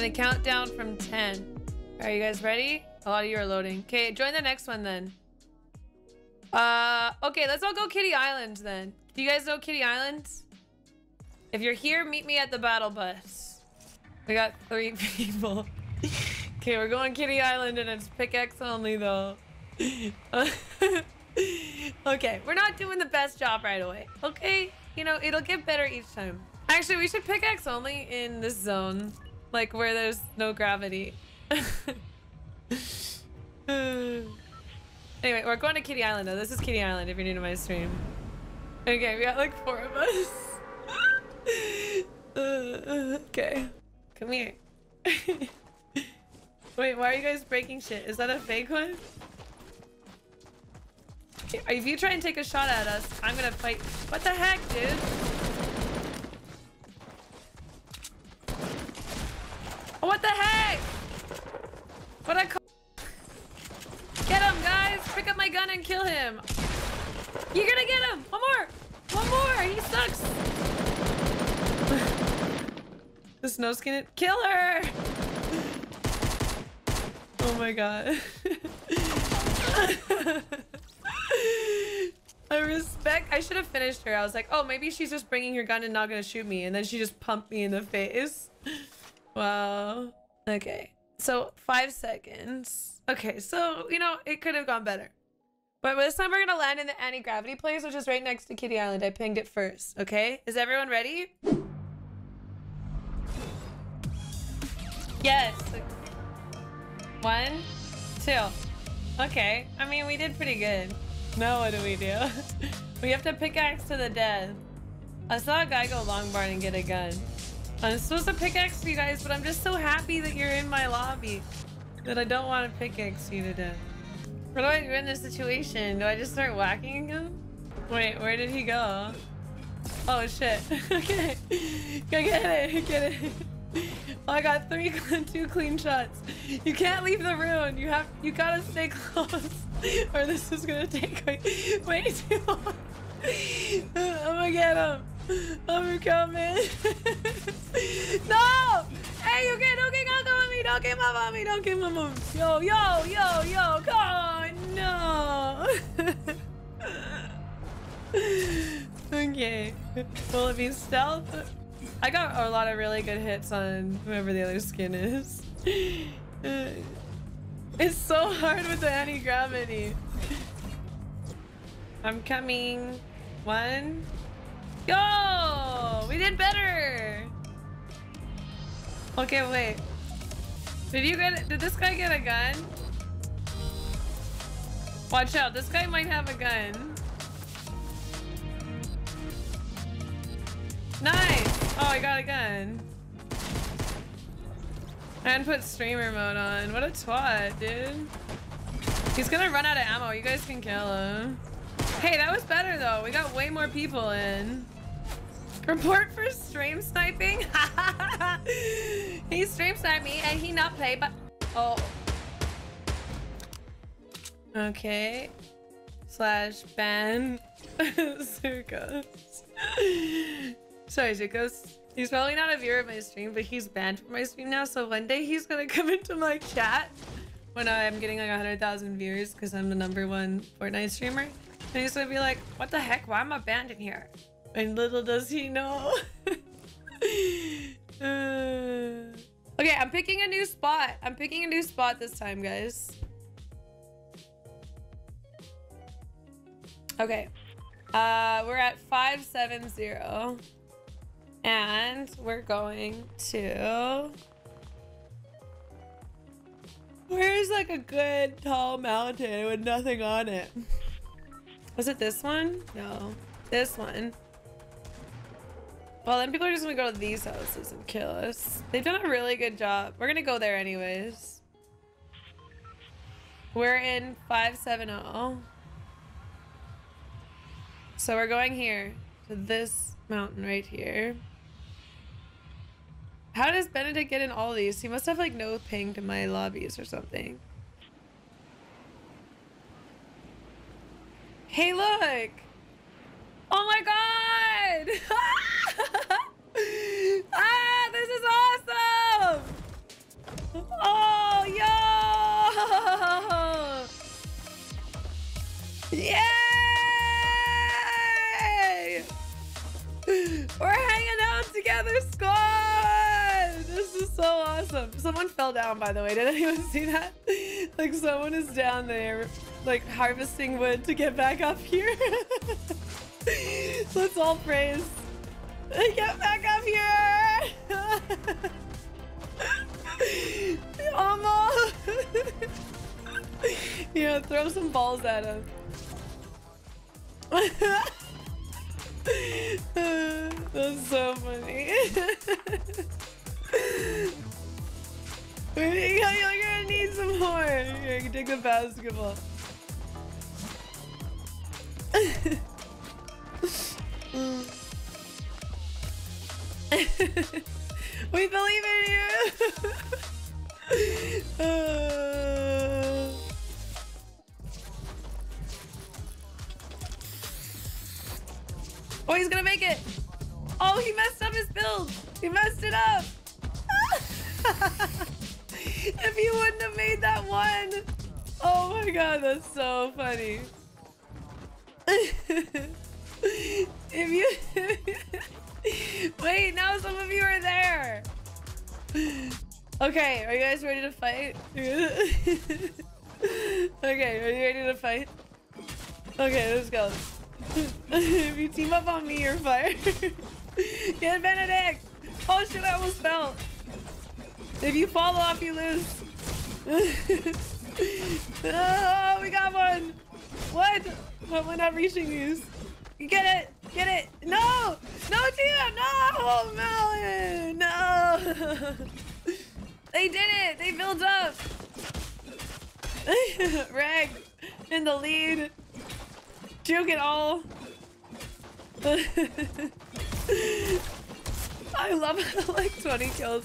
gonna count down from 10. Are you guys ready? A lot of you are loading. Okay, join the next one then. Okay, let's all go Kitty Island then. Do you guys know Kitty Island? If you're here, meet me at the battle bus. We got 3 people. Okay, we're going Kitty Island and it's pickaxe only though. Okay, we're not doing the best job right away. Okay, you know, it'll get better each time. Actually, we should pickaxe only in this zone, like where there's no gravity. Anyway, we're going to Kitty Island though. This is Kitty Island if you're new to my stream. Okay, we got like 4 of us. Okay. Come here. Wait, why are you guys breaking shit? Is that a fake one? Okay, if you try and take a shot at us, I'm gonna fight. What the heck, dude? What the heck? What'd I call? Get him, guys! Pick up my gun and kill him. You're gonna get him! One more! One more! He sucks! The snow skin it. Kill her! Oh my god. I should have finished her. I was like, oh, maybe she's just bringing her gun and not gonna shoot me. And then she just pumped me in the face. Wow. Okay. So 5 seconds. Okay. So, you know, it could have gone better. But this time we're gonna land in the anti-gravity place, which is right next to Kitty Island. I pinged it first. Okay. Is everyone ready? Yes. 1, 2. Okay. I mean, we did pretty good. Now what do we do? We have to pickaxe to the death. I saw a guy go long barn and get a gun. I'm supposed to pickaxe you guys, but I'm just so happy that you're in my lobby that I don't want to pickaxe you to death. What do I do in this situation? Do I just start whacking him? Wait, where did he go? Oh shit. Okay. Go get it. Get it. Oh, I got 2 clean shots. You can't leave the room. You gotta stay close, or this is gonna take way too long. I'm gonna get him. I'm coming. No! Hey, you can't. Don't get up on me. Don't get up on me. Don't get up on me. Yo, yo, yo, yo. Come on, no. Okay. Will it be stealth? I got a lot of really good hits on whoever the other skin is. It's so hard with the anti-gravity. I'm coming. 1. Yo! We did better! Okay, wait. Did this guy get a gun? Watch out, this guy might have a gun. Nice! Oh, I got a gun. And put streamer mode on. What a twat, dude. He's gonna run out of ammo. You guys can kill him. Hey, that was better though. We got way more people in. Report for stream sniping? He stream sniped me and he not play, but... Oh. Okay. /ban. Zucos. Sorry, Zucos. He's probably not a viewer of my stream, but he's banned from my stream now. So one day he's gonna come into my chat when I'm getting like 100,000 viewers because I'm the #1 Fortnite streamer. And he's gonna be like, what the heck? Why am I banned in here? And little does he know. Okay, I'm picking a new spot. I'm picking a new spot this time, guys. Okay. We're at 570 and we're going to... Where's like a good tall mountain with nothing on it? Was it this one? No, this one. Well, then people are just gonna go to these houses and kill us. They've done a really good job. We're gonna go there anyways. We're in 570. So we're going here, to this mountain right here. How does Benedict get in all these? He must have like no ping to my lobbies or something. Hey, look! Oh my god! Ah, this is awesome! We're hanging out together, squad! This is so awesome. Someone fell down, by the way. Did anyone see that? Like, someone is down there, like, harvesting wood to get back up here. Let's all praise. Get back up here! Almost! Yeah, throw some balls at him. That's so funny. You're gonna need some more. Here, I can take the basketball. We believe in you. Oh, he's gonna make it! Oh, he messed up his build! He messed it up! If he wouldn't have made that one! Oh my god, that's so funny. Wait, now some of you are there! Okay, are you guys ready to fight? Okay, are you ready to fight? Okay, let's go. If you team up on me, you're fired. Get Benedict! Oh shit, I almost fell. If you fall off, you lose. Oh, we got one. What? But we're not reaching these. Get it! Get it! No! No, Tia! No! Oh, Melon! No! They did it! They built up! Reg in the lead. Juke it all. I love how like 20 kills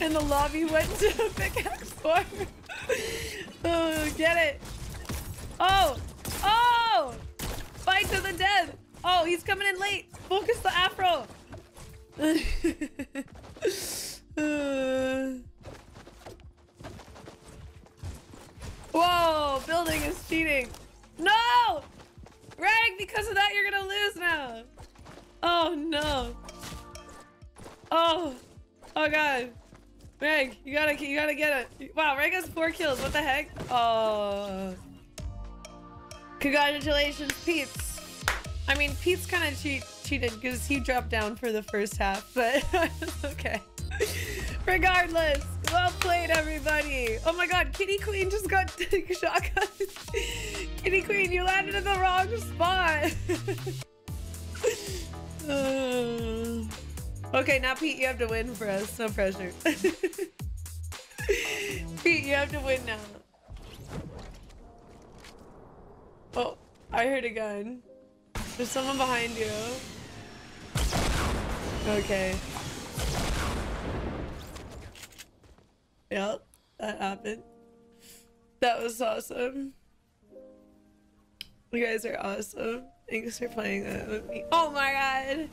and the lobby went to pickaxe form. Oh, get it. Oh, oh, fight to the death. Oh, he's coming in late. Focus the afro. Whoa, building is cheating. No! Reg, because of that, you're gonna lose now. Oh no. Oh, oh god. Reg, you gotta get it. Wow, Reg has 4 kills. What the heck? Oh. Congratulations, Pete. I mean, Pete's kind of cheated because he dropped down for the first half, but okay. Regardless, well played, everybody. Oh my god, Kitty Queen just got shotgun. Kitty Queen, you landed in the wrong spot. Okay, now Pete, you have to win for us. No pressure. Pete, you have to win now. Oh, I heard a gun. There's someone behind you. Okay. Yep, that happened. That was awesome. You guys are awesome. Thanks for playing that with me. Oh my god!